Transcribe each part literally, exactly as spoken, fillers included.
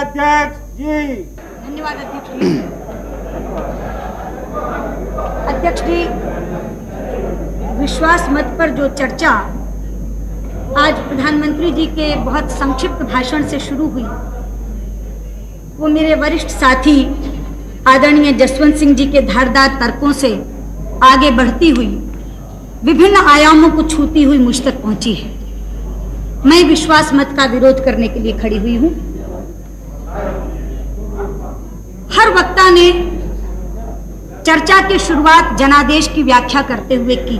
अध्यक्ष जी। धन्यवाद अध्यक्ष जी। अध्यक्ष जी, विश्वास मत पर जो चर्चा आज प्रधानमंत्री जी के बहुत संक्षिप्त भाषण से शुरू हुई, वो मेरे वरिष्ठ साथी आदरणीय जसवंत सिंह जी के धारदार तर्कों से आगे बढ़ती हुई विभिन्न आयामों को छूती हुई मुझ तक पहुंची है। मैं विश्वास मत का विरोध करने के लिए खड़ी हुई हूं। हर वक्ता ने चर्चा की शुरुआत जनादेश की व्याख्या करते हुए की।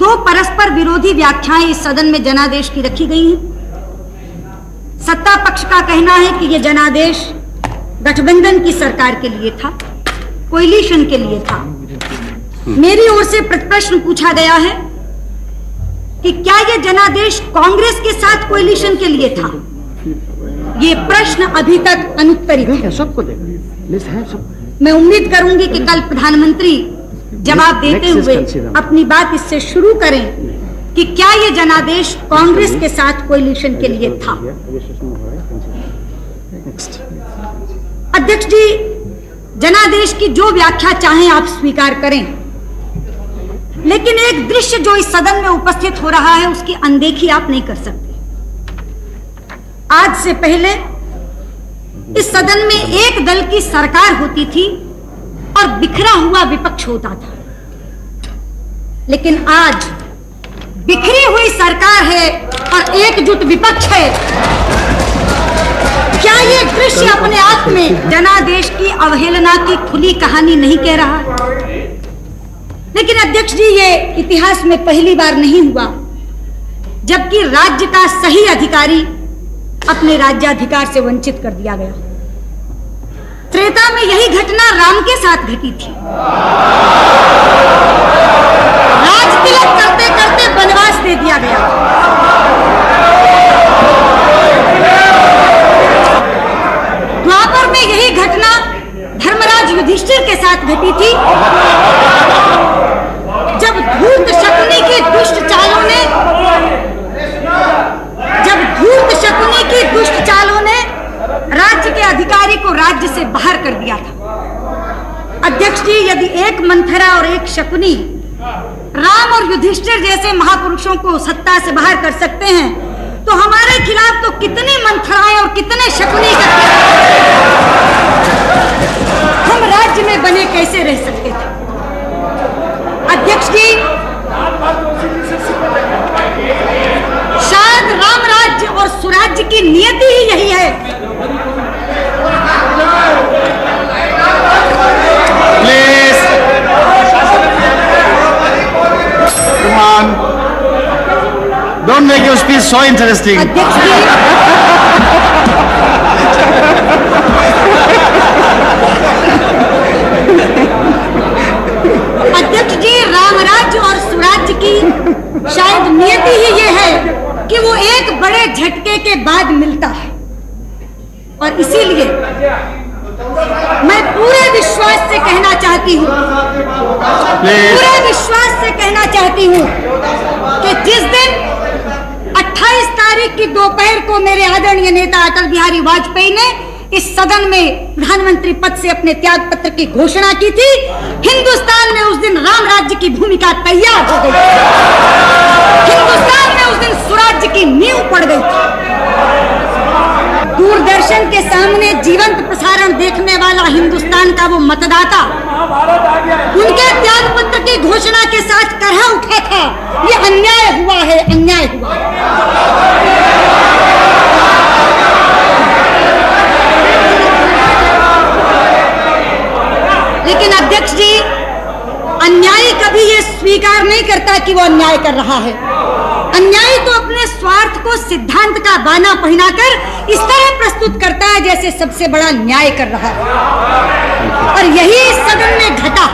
दो परस्पर विरोधी व्याख्याएं इस सदन में जनादेश की रखी गई हैं। सत्ता पक्ष का कहना है कि यह जनादेश गठबंधन की सरकार के लिए था, कोएलिशन के लिए था। मेरी ओर से प्रश्न पूछा गया है कि क्या यह जनादेश कांग्रेस के साथ कोएलिशन के लिए था। ये प्रश्न अभी तक अनुत्तरित है। सबको मैं उम्मीद करूंगी कि कल प्रधानमंत्री जवाब देते हुए अपनी बात इससे शुरू करें कि क्या ये जनादेश कांग्रेस के साथ कोएलिशन के लिए था। अध्यक्ष जी, जनादेश की जो व्याख्या चाहें आप स्वीकार करें, लेकिन एक दृश्य जो इस सदन में उपस्थित हो रहा है उसकी अनदेखी आप नहीं कर सकते। आज से पहले इस सदन में एक दल की सरकार होती थी और बिखरा हुआ विपक्ष होता था, लेकिन आज बिखरी हुई सरकार है और एकजुट विपक्ष है। क्या ये दृश्य अपने आप में जनादेश की अवहेलना की खुली कहानी नहीं कह रहा? लेकिन अध्यक्ष जी, ये इतिहास में पहली बार नहीं हुआ जबकि राज्य का सही अधिकारी अपने राज्याधिकार से वंचित कर दिया गया। त्रेता में यही घटना राम के साथ घटी थी। राज तिलक करते करते वनवास दे दिया गया। द्वापर में यही घटना धर्मराज युधिष्ठिर के साथ घटी थी जब धूर्त शकुनी की दुष्ट चालों ने जब धूर्त शकुनी की दुष्ट चालों ने राज्य के अधिकारी को राज्य से बाहर कर दिया था। अध्यक्ष जी, यदि एक मंथरा और एक शकुनी राम और युधिष्ठिर जैसे महापुरुषों को सत्ता से बाहर कर सकते हैं तो हमारे खिलाफ तो कितनी मंथराएं और कितने शकुनी करते हैं। हम राज्य में बने कैसे रह सकते थे? अध्यक्ष जी, शायद राम राज्य और सुराज्य की नियति ही यही है। Please come on, don't make your speech so interesting. अध्यक्ष जी, अध्यक्ष जी, राम राज्य और सुराज्य की शायद नियति ही ये है कि वो एक बड़े झटके के बाद मिलता है, और इसीलिए मैं पूरे विश्वास से कहना चाहती हूँ पूरे विश्वास से कहना चाहती हूँ कि जिस दिन अट्ठाईस तारीख की दोपहर को मेरे आदरणीय नेता अटल बिहारी वाजपेयी ने इस सदन में प्रधानमंत्री पद से अपने त्याग पत्र की घोषणा की थी, हिंदुस्तान में उस दिन राम राज्य की भूमिका तैयार हो गई। हिंदुस्तान में उस दिन सुराज्य की नींव पड़ गई थी। दूरदर्शन के सामने जीवंत प्रसारण देखने वाला हिंदुस्तान का वो मतदाता उनके त्याग पत्र की घोषणा के साथ करहा उठा था, ये अन्याय हुआ है, अन्याय हुआ है। लेकिन अध्यक्ष जी, अन्यायी कभी ये स्वीकार नहीं करता कि वो अन्याय कर रहा है। अन्यायी तो अपने स्वार्थ को सिद्धांत का बाना पहनाकर इस तरह प्रस्तुत करता है जैसे सबसे बड़ा न्याय कर रहा है, और यही इस सदन में घटा।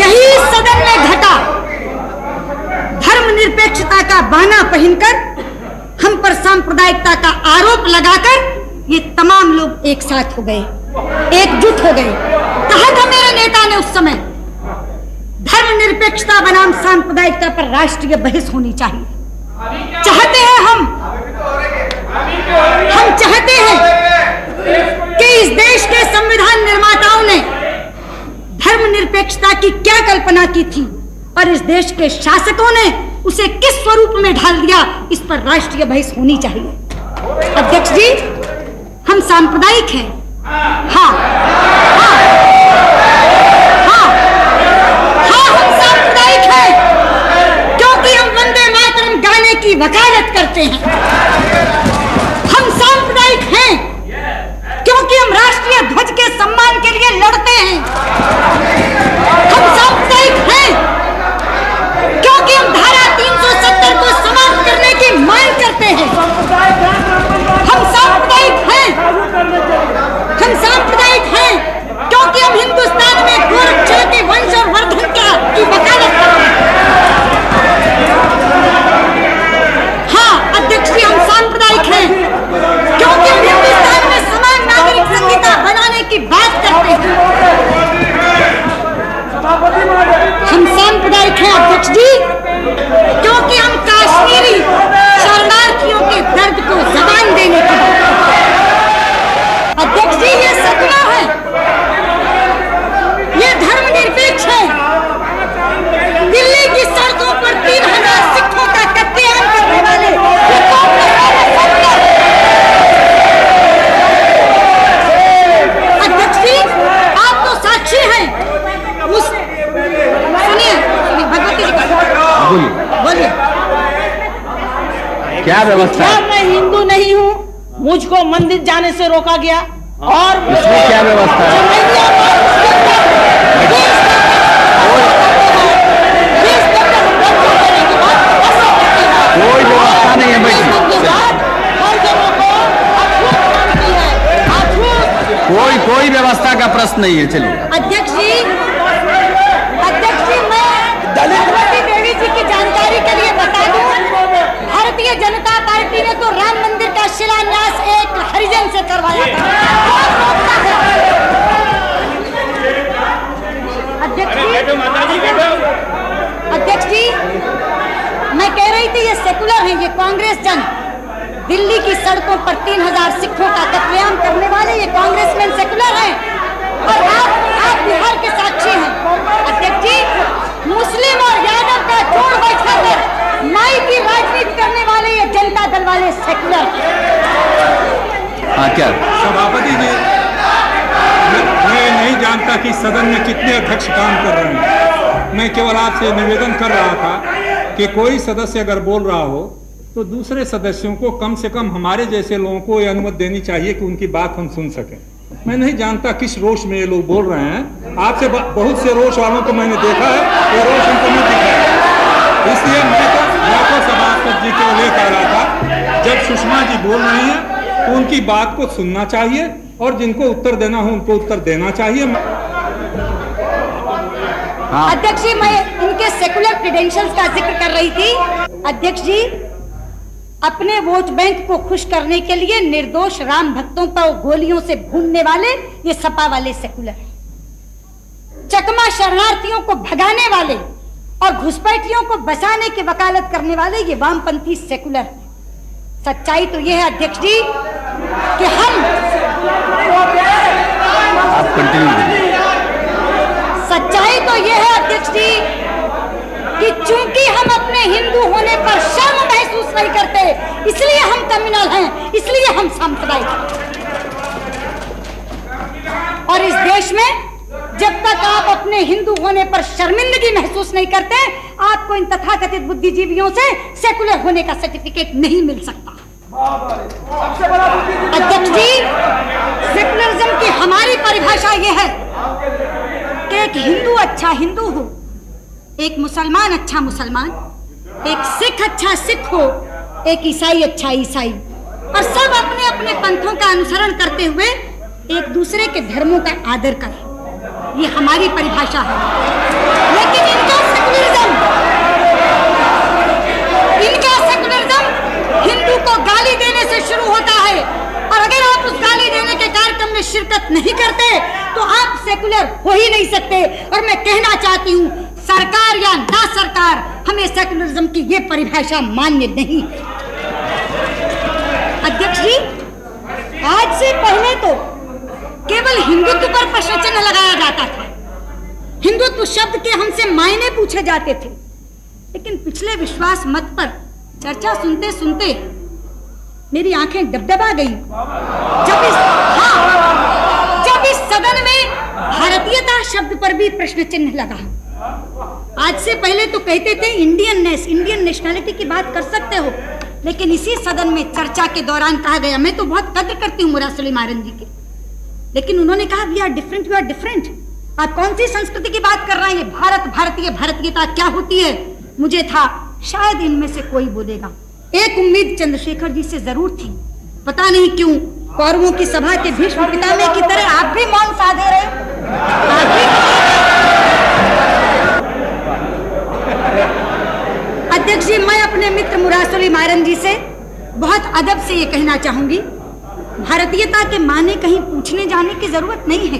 यही इस सदन में घटा। धर्मनिरपेक्षता का बाना पहनकर हम पर सांप्रदायिकता का आरोप लगाकर ये तमाम लोग एक साथ हो गए, एकजुट हो गए। कहा था मेरे नेता ने उस समय, धर्मनिरपेक्षता बनाम सांप्रदायिकता पर राष्ट्रीय बहस होनी चाहिए। चाहते हैं हम हम चाहते हैं कि इस देश के संविधान निर्माताओं ने धर्मनिरपेक्षता की क्या कल्पना की थी और इस देश के शासकों ने उसे किस स्वरूप में ढाल दिया, इस पर राष्ट्रीय बहस होनी चाहिए। अध्यक्ष जी, हम सांप्रदायिक हैं, हाँ हाँ हाँ हाँ हम सांप्रदायिक हैं क्योंकि हम वंदे मातरम गाने की वकालत करते हैं। हम सांप्रदायिक हैं क्योंकि हम राष्ट्रीय ध्वज के सम्मान के लिए लड़ते हैं। हम सांप्रदायिक हैं क्योंकि हम धारा तीन सौ सत्तर को समाप्त करने की मांग करते हैं। हम सांप्रदायिक हैं, हम सांप्रदायिक हैं क्योंकि हम हिंदुस्तान में गोरक्षा के वंश और वर्धन का की वकालत करते हैं। हाँ अध्यक्ष जी, हम सांप्रदायिक हैं क्योंकि हम हिंदुस्तान में समान नागरिक संहिता बनाने की बात करते हैं। हम सांप्रदायिक हैं अध्यक्ष जी क्योंकि हम कश्मीरी शरणार्थियों के दर्द को जबान देने के लिए। अध्यक्ष जी, ये सपना है, ये धर्मनिरपेक्ष है। दिल्ली की सड़कों पर तीन हजार सिखों का कत्लेआम करने वाले ये कांग्रेस वाले सपना है। अध्यक्ष जी, आप तो साक्षी हैं। बोलिए, क्या व्यवस्था? मैं हिंदू नहीं हूँ, मुझको मंदिर जाने से रोका गया। और इसमें क्या व्यवस्था है? कोई व्यवस्था नहीं है भाई, कोई कोई व्यवस्था का प्रश्न नहीं है। चलिए अध्यक्ष जी, अध्यक्ष जी मैं भारतीय जनता पार्टी ने तो राम मंदिर का शिलान्यास एक हरिजन से करवाया था। अध्यक्ष जी, अध्यक्ष जी मैं कह रही थी ये सेकुलर हैं, ये कांग्रेस जन। दिल्ली की सड़कों पर तीन हजार सिखों का कत्लेआम करने वाले ये कांग्रेसमैन सेकुलर हैं और आप आप बिहार के साक्षी हैं। अध्यक्ष जी, मुस्लिम और यादव का जोड़ बैठा कर माई की राजनीति करने वाले ये जनता दल वाले सेकुलर। हाँ क्या सभापति जी, मैं नहीं जानता कि सदन में कितने अध्यक्ष काम कर रहे हैं। मैं केवल आपसे निवेदन कर रहा था कि कोई सदस्य अगर बोल रहा हो तो दूसरे सदस्यों को कम से कम हमारे जैसे लोगों को ये अनुमति देनी चाहिए कि उनकी बात हम सुन सकें। मैं नहीं जानता किस रोष में ये लोग बोल रहे हैं। आपसे बहुत से रोष वालों को मैंने देखा है, वो रोष हमको नहीं दिखा है। इसलिए मैं तो मैं तो सभापति जी को ये कह रहा था, जब सुषमा जी बोल रही हैं तो उनकी बात को सुनना चाहिए और जिनको उत्तर देना हो उनको उत्तर देना चाहिए। हाँ। अध्यक्ष जी, मैं उनके सेकुलर क्रेडेंशियल्स का जिक्र कर रही थी। अध्यक्ष जी, अपने वोट बैंक को खुश करने के लिए निर्दोष राम भक्तों पर गोलियों से भूनने वाले ये सपा वाले सेकुलर, चकमा शरणार्थियों को भगाने वाले और घुसपैठियों को बचाने की वकालत करने वाले ये वामपंथी सेकुलर। सच्चाई तो ये है अध्यक्ष जी कि हम सच्चाई तो ये है अध्यक्ष जी कि चूंकि हम अपने हिंदू होने पर शर्म महसूस नहीं करते, इसलिए हम कम्युनल हैं, इसलिए हम सांप्रदायिक हैं। और इस देश में जब तक आप अपने हिंदू होने पर शर्मिंदगी महसूस नहीं करते, आपको इन तथाकथित बुद्धिजीवियों से सेकुलर होने का सर्टिफिकेट नहीं मिल सकता। अध्यक्ष जी, सेकुलरिज्म की हमारी परिभाषा यह है कि एक हिंदू अच्छा हिंदू हो, एक मुसलमान अच्छा मुसलमान, एक सिख अच्छा सिख हो, एक ईसाई अच्छा ईसाई, और सब अपने अपने पंथों का अनुसरण करते हुए एक दूसरे के धर्मों का आदर करें। ये हमारी परिभाषा है। लेकिन इनका सेकुलरिज्म इनका सेकुलरिज्म हिंदू को गाली देने से शुरू होता है और अगर आप उस गाली देने के कार्यक्रम में शिरकत नहीं करते तो आप सेकुलर हो ही नहीं सकते। और मैं कहना चाहती हूँ, सरकार या ना सरकार, हमें सेकुलरिज्म की ये परिभाषा मान्य नहीं। अध्यक्ष जी, आज से पहले तो केवल हिंदुत्व पर प्रश्न चिन्ह लगाया जाता था, हिंदुत्व शब्द के हमसे मायने पूछे जाते थे, लेकिन पिछले विश्वास मत पर चर्चा सुनते सुनते मेरी आंखें डबडबा गई। जब इस हाँ, जब इस सदन में भारतीयता शब्द पर भी प्रश्न चिन्ह लगा। आज से पहले तो कहते थे इंडियन नेस, इंडियन नेशनलिटी की बात कर सकते हो, लेकिन इसी सदन में चर्चा के दौरान कहा गया, मैं तो बहुत कद्र करती हूँ मुर्रासोली मारन जी के, लेकिन उन्होंने कहा we are different, we are different. आप कौन सी संस्कृति की बात कर रहे हैं? भारत, भारतीय, भारतीयता क्या होती है? मुझे था शायद इनमें से कोई बोलेगा। एक उम्मीद चंद्रशेखर जी से जरूर थी, पता नहीं क्यों कौरवों की सभा के भीष्म पितामह की तरह आप भी मौन साधे रहे। अध्यक्ष जी, मैं अपने मित्र मुर्रासोली मारन जी से बहुत अदब से ये कहना चाहूंगी, भारतीयता के माने कहीं पूछने जाने की जरूरत नहीं है।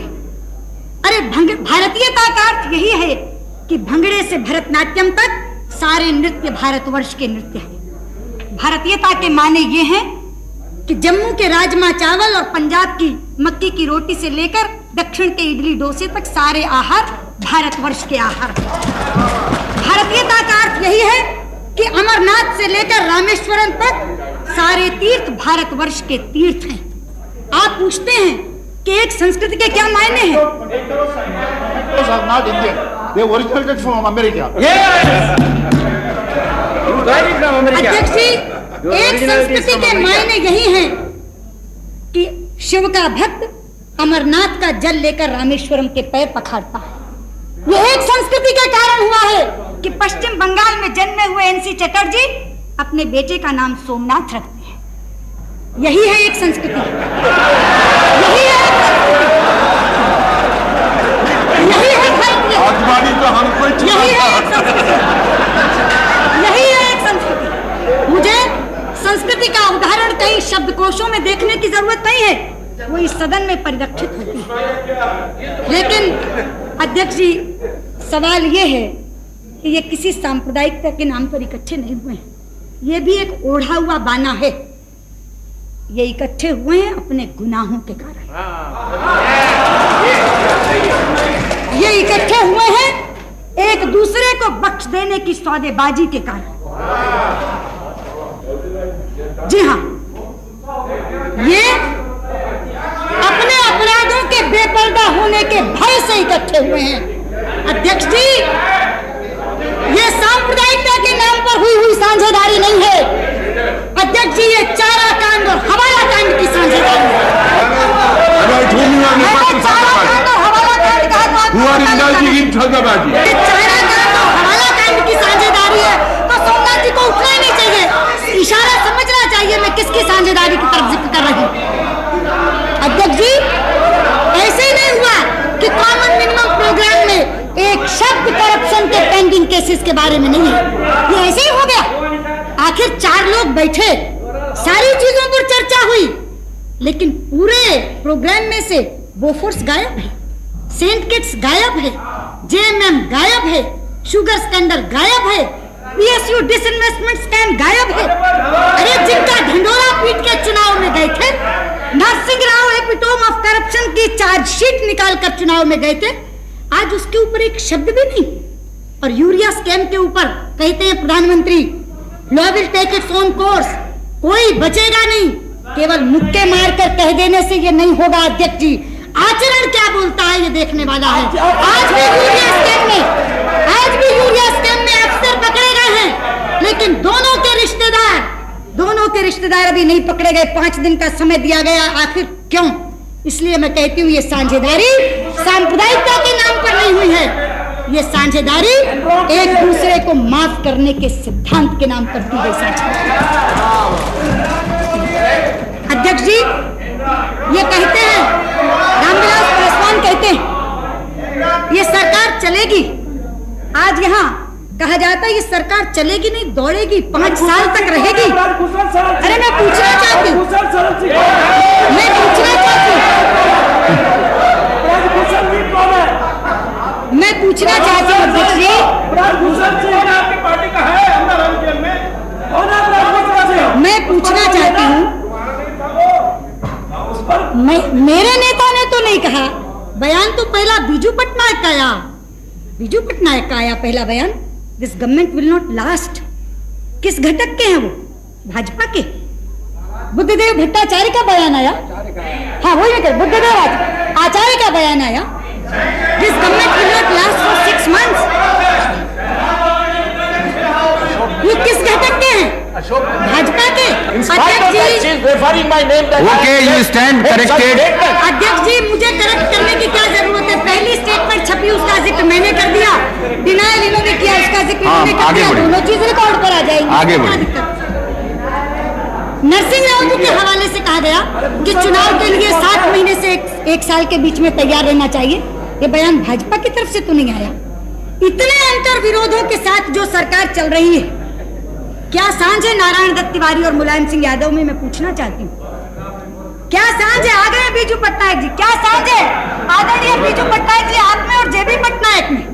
अरे भारतीयता का अर्थ यही है कि भंगड़े से भरतनाट्यम तक सारे नृत्य भारतवर्ष के नृत्य हैं। भारतीयता के माने ये हैं कि जम्मू के राजमा चावल और पंजाब की मक्की की रोटी से लेकर दक्षिण के इडली डोसे तक सारे आहार भारतवर्ष के आहार। भारतीयता का अर्थ यही है कि अमरनाथ से लेकर रामेश्वरम तक सारे तीर्थ भारतवर्ष के तीर्थ हैं। आप पूछते हैं कि एक संस्कृति के क्या मायने हैं? अध्यक्ष जी, एक संस्कृति के मायने यही हैं कि शिव का भक्त अमरनाथ का जल लेकर रामेश्वरम के पैर पखारता है। यह एक संस्कृति के कारण हुआ है कि पश्चिम बंगाल में जन्मे हुए एन सी चटर्जी अपने बेटे का नाम सोमनाथ रखते हैं। यही है एक संस्कृति, यही है, यही है भारत, यही है एक संस्कृति, यही है। मुझे संस्कृति का उदाहरण कई शब्दकोशों में देखने की जरूरत नहीं है, वो इस सदन में परिलक्षित होती है। लेकिन अध्यक्ष जी, सवाल ये है कि ये किसी सांप्रदायिकता के नाम पर इकट्ठे नहीं हुए हैं, ये भी एक ओढ़ा हुआ बाना है। ये इकट्ठे हुए हैं अपने गुनाहों के कारण, ये इकट्ठे हुए हैं एक दूसरे को बख्श देने की सौदेबाजी के कारण। जी हाँ, ये अपने अपराधों के बेपर्दा होने के भय से इकट्ठे हुए हैं। अध्यक्ष जी, ये सांप्रदायिकता के नाम पर हुई हुई साझेदारी नहीं है। अध्यक्ष जी, ये चारा कांड और हवाला कांड की साझेदारी है। चारा कांड और हवाला कांड का चारा कांड और हवाला कांड की साझेदारी है, तो सोमनाथ जी को उठना नहीं चाहिए, इशारा समझना चाहिए मैं किसकी साझेदारी की तरफ जिक्र कर रही हूँ। अध्यक्ष जी, ऐसे ही नहीं हुआ कि कॉमन मिनिमम प्रोग्राम में एक शब्द करप्शन के पेंडिंग केसेस के बारे में नहीं है, ये ऐसे ही हो गया। आखिर चार लोग बैठे, सारी चीजों पर चर्चा हुई, लेकिन पूरे प्रोग्राम में से बोफोर्स गायब है, सेंट किट्स गायब है, जे एम एम गायब है, शुगर स्कैंडल गायब है, P S U disinvestment scam गायब है। अरे जिनका ढिंडोरा पीट के चुनाव में गए थे, Narasimha Rao epitome of corruption की चार्जशीट निकाल कर चुनाव में गए थे, आज उसके ऊपर एक शब्द भी नहीं। और यूरिया स्कैम के ऊपर कहते हैं प्रधानमंत्री law will take its own course, कोई बचेगा नहीं। केवल मुक्के मार कर कह देने से ये नहीं होगा। अध्यक्ष जी, आचरण क्या बोलता है ये देखने वाला है। आज भी यूरिया स्कैम में, आज भी यूरिया स्कैम में अफसर पकड़े गए हैं, लेकिन दोनों के रिश्तेदार दोनों के रिश्तेदार अभी नहीं पकड़े गए। पांच दिन का समय दिया गया, आखिर क्यों? इसलिए मैं कहती हूँ ये साझेदारी सांप्रदायिकता के नाम पर नहीं हुई है, ये साझेदारी एक दूसरे को माफ करने के सिद्धांत के नाम पर की गई साझेदारी। अध्यक्ष जी, ये कहते हैं, रामविलास पासवान कहते हैं ये सरकार चलेगी। आज यहाँ कहा जाता है ये सरकार चलेगी नहीं, दौड़ेगी, पांच साल तक रहेगी। अरे मैं पूछना चाहती हूँ मैं पूछना चाहती हूँ मैं पूछना चाहती हूँ आपकी पार्टी का है अंदर जेल में। मैं पूछना चाहती हूँ, मेरे नेता ने तो नहीं कहा, बयान तो पहला बीजू पटनायक का आया, बीजू पटनायक का आया पहला बयान, this government will not last. किस घटक के हैं वो? भाजपा के। बुद्धदेव भट्टाचार्य का बयान आया, हाँ वही मैं कर, बुद्धदेव आचार्य का बयान आया, this government will not last for six months. ये किस घटक के हैं? भाजपा के। अध्यक्ष जी मुझे करेक्ट करने की क्या जरूरत है? पहली स्टेटमेंट छपी उसका जिक्र मैंने कर दिया, डिनाइल इन्होंने किया उसका जिक्र मैंने कर दिया, दोनों चीज रिकॉर्ड पर आ जाएगी। नरसिंह राव जी के हवाले से कहा गया कि चुनाव के लिए सात महीने से एक, एक साल के बीच में तैयार रहना चाहिए, ये बयान भाजपा की तरफ से तो नहीं आया। इतने अंतर विरोधों के साथ जो सरकार चल रही है, क्या सांझ है नारायण दत्त तिवारी और मुलायम सिंह यादव में? मैं पूछना चाहती हूँ, क्या सांझ है? आ गए बीजू पटनायक जी, क्या सांझ है आदरणीय बीजू पटनायक जी आप में और जेबी पटनायक में?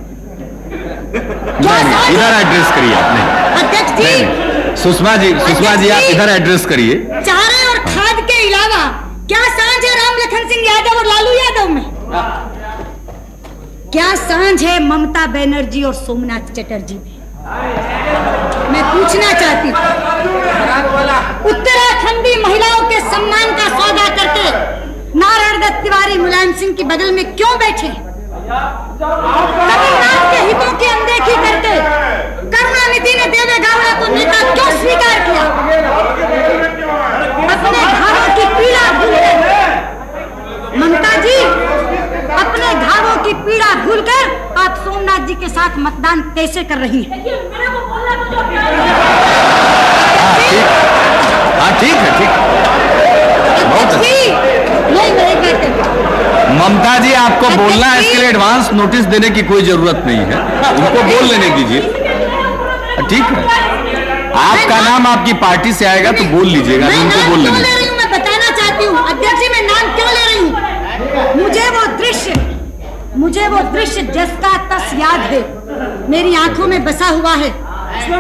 क्या सांझ? इधर एड्रेस करिए आपने अध्यक्ष जी। सुषमा जी, सुषमा जी आप इधर एड्रेस करिए। चारे और खाद के अलावा क्या सांझ है रामलखन सिंह यादव और लालू यादव में? क्या सांझ है ममता बनर्जी और सोमनाथ चटर्जी में? मैं पूछना चाहती हूँ, उत्तराखंडी महिलाओं के सम्मान का सौदा करके नारायण दत्त तिवारी मुलायम सिंह के बगल में क्यों बैठे? तमिलनाडु के हितों की अनदेखी करके करुणानिधि ने देवेगौड़ा को नेता क्यों स्वीकार किया? अपने घावों की पीड़ा भूलकर ममता जी, अपने घावों की पीड़ा भूलकर आप सोमनाथ जी के साथ मतदान कैसे कर रही है? हाँ ठीक है, ठीक बहुत अच्छा। ममता जी आपको बोलना है, इसके लिए एडवांस नोटिस देने की कोई जरूरत नहीं है, उनको बोल लेने दीजिए। ठीक है, आपका नाम आपकी पार्टी से आएगा तो बोल लीजिएगा, उनको बोल लेने। मैं बताना चाहती हूँ अध्यक्ष जी, मैं नाम क्यों ले रही हूँ? मुझे वो दृश्य मुझे वो दृश्य जिसका तस याद है, मेरी आंखों में बसा हुआ है।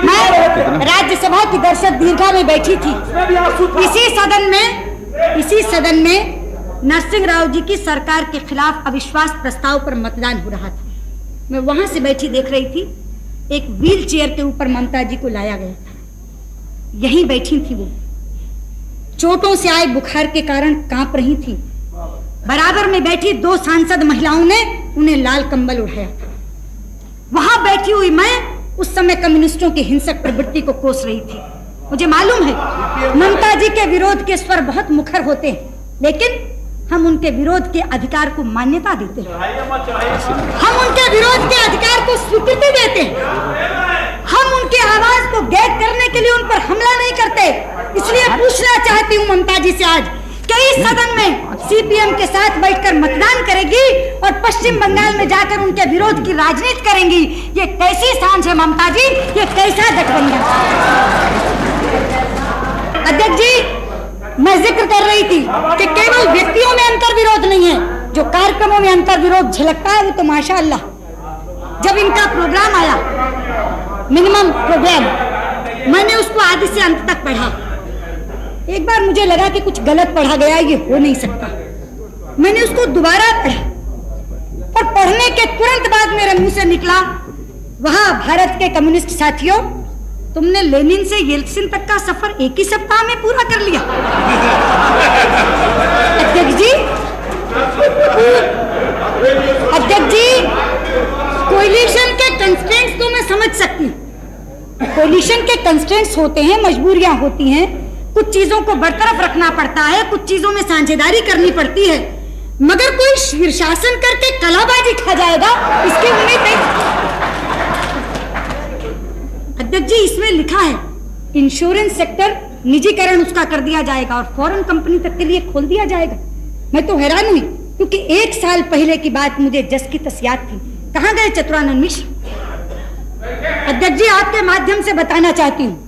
मैं राज्यसभा की दर्शक दीर्घा में बैठी थी, इसी सदन में इसी सदन में नरसिंह राव जी की सरकार के खिलाफ अविश्वास प्रस्ताव पर मतदान हो रहा था। मैं वहां से बैठी देख रही थी, एक व्हील चेयर के ऊपर ममता जी को लाया गया था, यहीं बैठी थी वो, चोटों से आए बुखार के कारण कांप रही थी। बराबर में बैठी दो सांसद महिलाओं ने उन्हें लाल कंबल उड़ाया था। वहां बैठी हुई मैं उस समय कम्युनिस्टों की हिंसक प्रवृत्ति को कोस रही थी। मुझे मालूम है ममता जी के विरोध के स्वर बहुत मुखर होते हैं, लेकिन हम उनके विरोध के अधिकार को मान्यता देते हैं, हम उनके विरोध के अधिकार को स्वीकृति देते हैं, हम उनकी आवाज को गैर करने के लिए उन पर हमला नहीं करते। इसलिए पूछना चाहती हूँ ममता जी से आज, कई सदन में सीपीएम के साथ बैठकर मतदान करेगी और पश्चिम बंगाल में जाकर उनके विरोध की राजनीति करेंगी, ये कैसी सांझ है ममता जी? ये कैसा गठबंधन? अध्यक्ष जी मैं जिक्र कर रही थी कि केवल व्यक्तियों में अंतर विरोध नहीं है, जो कार्यक्रमों में अंतर विरोध झलकता है वो तो माशाअल्लाह। जब इनका प्रोग्राम आया, मिनिमम प्रोग्राम, मैंने उसको आदि से अंत तक पढ़ा। एक बार मुझे लगा कि कुछ गलत पढ़ा गया, ये हो नहीं सकता, मैंने उसको दोबारा पढ़ा और पढ़ने के तुरंत बाद मेरे मुंह से निकला, वहां भारत के कम्युनिस्ट साथियों तुमने लेनिन से येल्सिन तक का सफर एक ही सप्ताह में पूरा कर लिया। अध्यक्ष जी अध्यक्ष जी कोलिशन के कंस्ट्रेंट्स तो मैं समझ सकती हूँ, कोलिशन के कंस्ट्रेंट्स होते हैं, मजबूरियां होती हैं, कुछ चीजों को बरतरफ रखना पड़ता है, कुछ चीजों में साझेदारी करनी पड़ती है, मगर कोई शीर्षासन करके कलाबाजी खा जाएगा इसकी उम्मीद नहीं। अध्यक्ष जी इसमें लिखा है इंश्योरेंस सेक्टर निजीकरण उसका कर दिया जाएगा और फॉरेन कंपनी तक के लिए खोल दिया जाएगा। मैं तो हैरान हुई क्योंकि एक साल पहले की बात मुझे जस की तस याद थी। कहाँ गए चतुरानंद मिश्र? अध्यक्ष जी आपके माध्यम से बताना चाहती हूँ,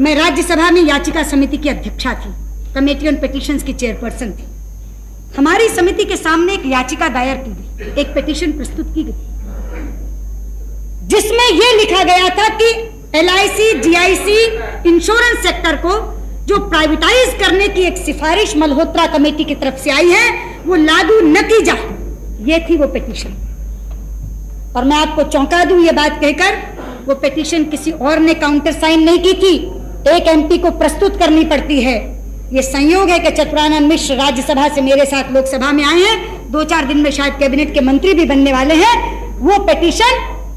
मैं राज्यसभा में याचिका समिति की अध्यक्षा थी, कमेटी ऑन पिटीशंस की चेयरपर्सन थी। हमारी समिति के सामने एक याचिका दायर की गई, एक पिटीशन प्रस्तुत की गई। जिसमें यह लिखा गया था कि L I C, G I C, insurance sector को जो प्राइवेटाइज करने की एक सिफारिश मल्होत्रा कमेटी की तरफ से आई है वो लागू न की जाए, ये थी वो पिटीशन। और मैं आपको चौंका दूं ये बात कहकर, वो पिटीशन किसी और ने काउंटर साइन नहीं की थी, एक एम पी को प्रस्तुत करनी पड़ती है। ये संयोग है कि चतुरानंद मिश्र राज्यसभा से मेरे साथ लोकसभा में आए हैं, दो चार दिन में शायद कैबिनेट के मंत्री भी बनने वाले हैं। वो पिटीशन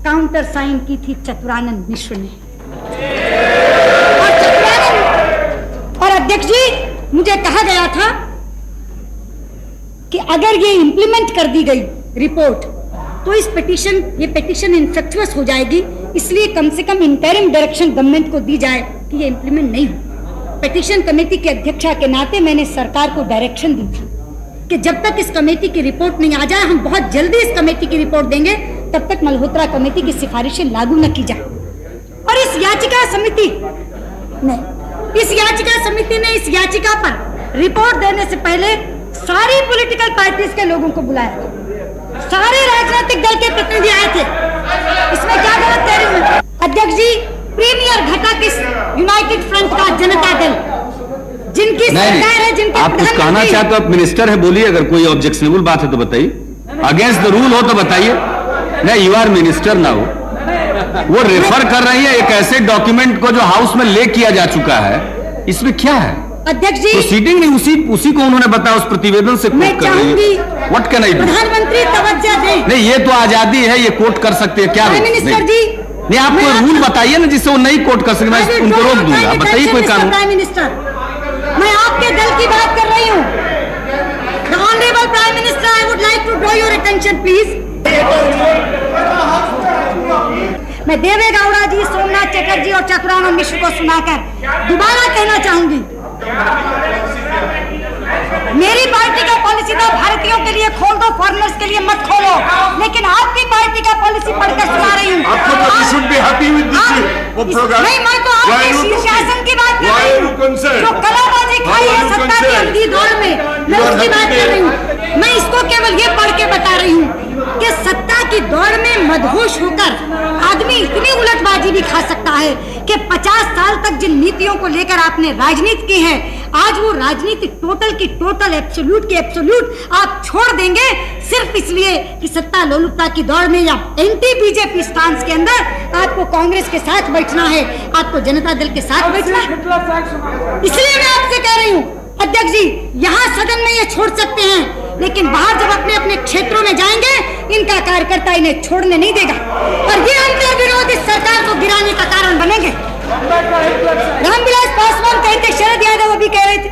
काउंटर साइन की थी चतुरानंद मिश्र ने। और चतुरानंद और अध्यक्ष जी, मुझे कहा गया था कि अगर ये इंप्लीमेंट कर दी गई रिपोर्ट तो इस पिटीशन ये पिटीशन इनफेक्चुअस हो जाएगी, इसलिए कम से कम इंटरिम डायरेक्शन गवर्नमेंट को दी जाए कि ये इंप्लीमेंट नहीं हो। पिटीशन कमेटी के अध्यक्षा के नाते मैंने सरकार को डायरेक्शन दी थी कि जब तक इस कमेटी की रिपोर्ट नहीं आ जाए, हम बहुत जल्दी इस कमेटी की रिपोर्ट देंगे, तब तक मल्होत्रा कमेटी की सिफारिशें लागू न की जाए। और इस याचिका समिति ने इस याचिका समिति ने इस याचिका पर रिपोर्ट देने से पहले सारी पॉलिटिकल पार्टीज के लोगों को बुलाया था, सारे राजनीतिक दल के प्रतिनिधि आए थे। इसमें क्या गलत कह रही हूँ अध्यक्ष जी? प्रीमियर घटा किस यूनाइटेड फ्रंट का जनता दल, जिनकी सरकार है, जिनकी आप कुछ कहना चाहते हो, आप मिनिस्टर है, बोलिए। अगर कोई ऑब्जेक्शनेबल बात है तो बताइए, अगेंस्ट द रूल हो तो बताइए। नहीं, यू आर मिनिस्टर ना हो। वो रेफर कर रही है एक ऐसे डॉक्यूमेंट को जो हाउस में ले किया जा चुका है, इसमें क्या है अध्यक्ष जी? प्रोसीडिंग नहीं, उसी उसी को उन्होंने बताया, उस प्रतिवेदन से कोट कर रही है। What can I do? प्रधानमंत्री तवज्जो दें। नहीं, ये तो आजादी है, ये कोट कर सकते हैं क्या मिनिस्टर जी? नहीं, आप कोई रूल बताइए ना जिससे वो नहीं कोट कर सके, मैं उनको रोक दूंगा। बताइए कोई कानून। प्राइम मिनिस्टर, मैं आपके दल की बात कर रही हूँ। The honourable prime minister, I would like to draw your attention please. मैं देवे गौड़ा जी, सोमनाथ चटर्जी और चतुरानंद मिश्र को सुनाकर दोबारा कहना चाहूंगी, मेरी पार्टी का पॉलिसी तो भारतीयों के लिए खोल दो, फॉरेनर्स के लिए मत खोलो, लेकिन आपकी पार्टी का पॉलिसी पढ़कर सुना रही हूँ। नहीं, मैं तो आपके शीर्षासन की बात कर रही हूँ, जो कलाबाजी खाई है सत्ता के अंधी दौर में, मैं उसकी बात कर रही हूँ। मैं इसको केवल ये पढ़ के बता रही हूँ कि सत्ता की दौड़ में मदहोश होकर आदमी इतनी उलटबाजी भी खा सकता है कि पचास साल तक जिन नीतियों को लेकर आपने राजनीति की है, आज वो राजनीति टोटल की टोटल, एब्सोल्यूट की एब्सोल्यूट आप छोड़ देंगे, सिर्फ इसलिए कि सत्ता लोलुपता की दौड़ में या एंटी बीजेपी स्टांस के अंदर आपको कांग्रेस के साथ बैठना है, आपको जनता दल के साथ बैठना है। इसलिए मैं आपसे कह रही हूँ अध्यक्ष जी, यहाँ सदन में ये छोड़ सकते हैं, लेकिन बाहर जब अपने अपने क्षेत्रों में जाएंगे, इनका कार्यकर्ता इन्हें छोड़ने नहीं देगा। और ये अंतर विरोध इस सरकार को गिराने का कारण बनेंगे। रामविलास पासवान कहते थे, शरद यादव अभी कह रहे थे,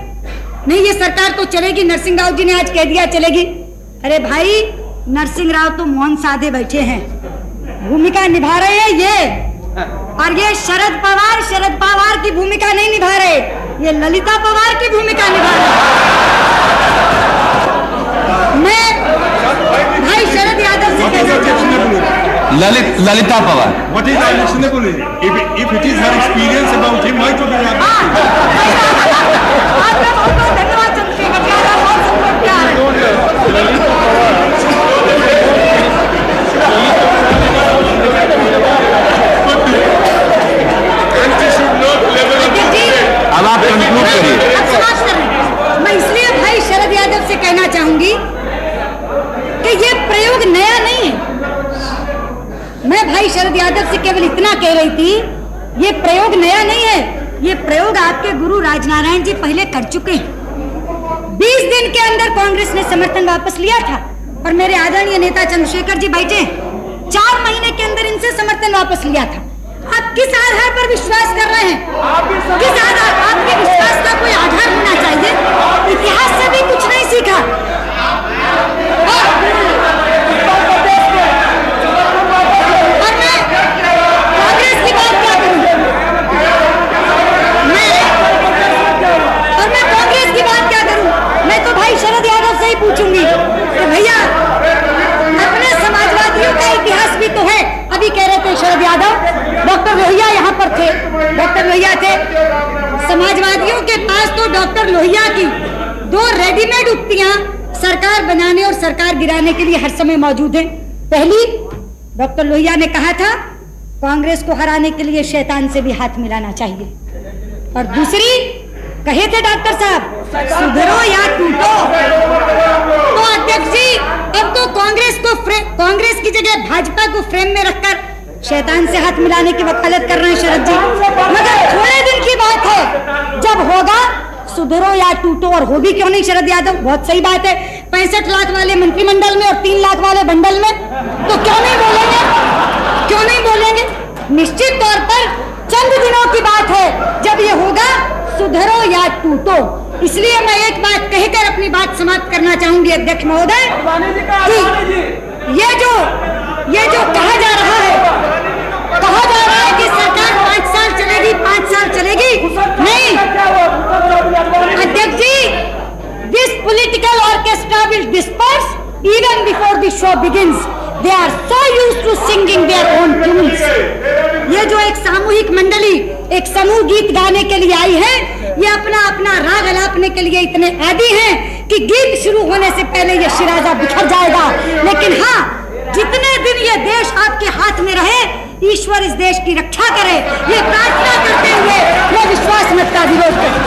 नहीं ये सरकार तो चलेगी, नरसिंह राव जी ने आज कह दिया चलेगी। अरे भाई, नरसिंह राव तो मौन साधे बैठे हैं, भूमिका निभा रहे हैं ये, और ये शरद पवार शरद पवार की भूमिका नहीं निभा रहे, ये ललिता पवार की भूमिका निभा रहे। मैं भाई शरद यादव से कहना, Lalit Lalitha Pawar, what is directionable? If if it is her experience about him, why to be happy? आपका बहुत बहुत धन्यवाद चंद्रशेखर जी, आप बहुत सपोर्ट किया है। अब आप कंक्लूड करिए। अब समाप्त कर रहे हैं। मैं इसलिए भाई शरद यादव से कहना चाहूंगी कि ये प्रयोग नया नहीं है। मैं भाई शरद यादव से केवल इतना कह रही थी, ये प्रयोग नया नहीं है, ये प्रयोग आपके गुरु राजनारायण जी पहले कर चुके हैं। बीस दिन के अंदर कांग्रेस ने समर्थन वापस लिया था, और मेरे आदरणीय नेता चंद्रशेखर जी बैठे, चार महीने के अंदर इनसे समर्थन वापस लिया था। आप किस आधार पर विश्वास कर रहे हैं? किस आधार? आपके विश्वास का कोई आधार होना चाहिए। इतिहास से भी कुछ नहीं सीखा। शरद यादव से ही पूछूंगी कि भैया, अपने समाजवादियों का इतिहास भी तो है। अभी कह रहे थे शरद यादव, डॉक्टर लोहिया यहाँ पर थे, डॉक्टर लोहिया थे। समाजवादियों के पास तो डॉक्टर लोहिया की दो रेडीमेड उक्तियां सरकार बनाने और सरकार गिराने के लिए हर समय मौजूद है। पहली, डॉक्टर लोहिया ने कहा था कांग्रेस को हराने के लिए शैतान से भी हाथ मिलाना चाहिए। और दूसरी, कहे थे डॉक्टर साहब, सुधरो या टूटो। तो अध्यक्ष जी, अब तो कांग्रेस को कांग्रेस की जगह भाजपा को फ्रेम में रखकर शैतान से हाथ मिलाने की वकालत कर रहे हैं शरद जी। मगर थोड़े दिन की बात है, जब होगा सुधरो या टूटो। और हो भी क्यों नहीं शरद यादव, बहुत सही बात है। पैंसठ लाख वाले मंत्रिमंडल में और तीन लाख वाले बंडल में, तो क्यों नहीं बोलेंगे, क्यों नहीं बोलेंगे। निश्चित तौर पर चंद दिनों की बात है जब ये होगा सुधरो या टूटो। इसलिए मैं एक बात कहकर अपनी बात समाप्त करना चाहूंगी अध्यक्ष महोदय, ये जो ये जो कहा जा रहा है, कहा जा रहा है कि सरकार पाँच साल चलेगी, पाँच साल चलेगी, नहीं अध्यक्ष जी, this political orchestra will disperse even before the show begins. They are so used to singing their own tunes. ये जो एक सामूहिक मंडली, एक समूह गीत गाने के लिए आई है, ये अपना अपना राग अलापने के लिए इतने आदी हैं कि गीत शुरू होने से पहले ये शिराजा बिखर जाएगा। लेकिन हाँ, जितने दिन ये देश आपके हाथ में रहे, ईश्वर इस देश की रक्षा करे, ये प्रार्थना करते हुए ये विश्वास मत का विरोध करें।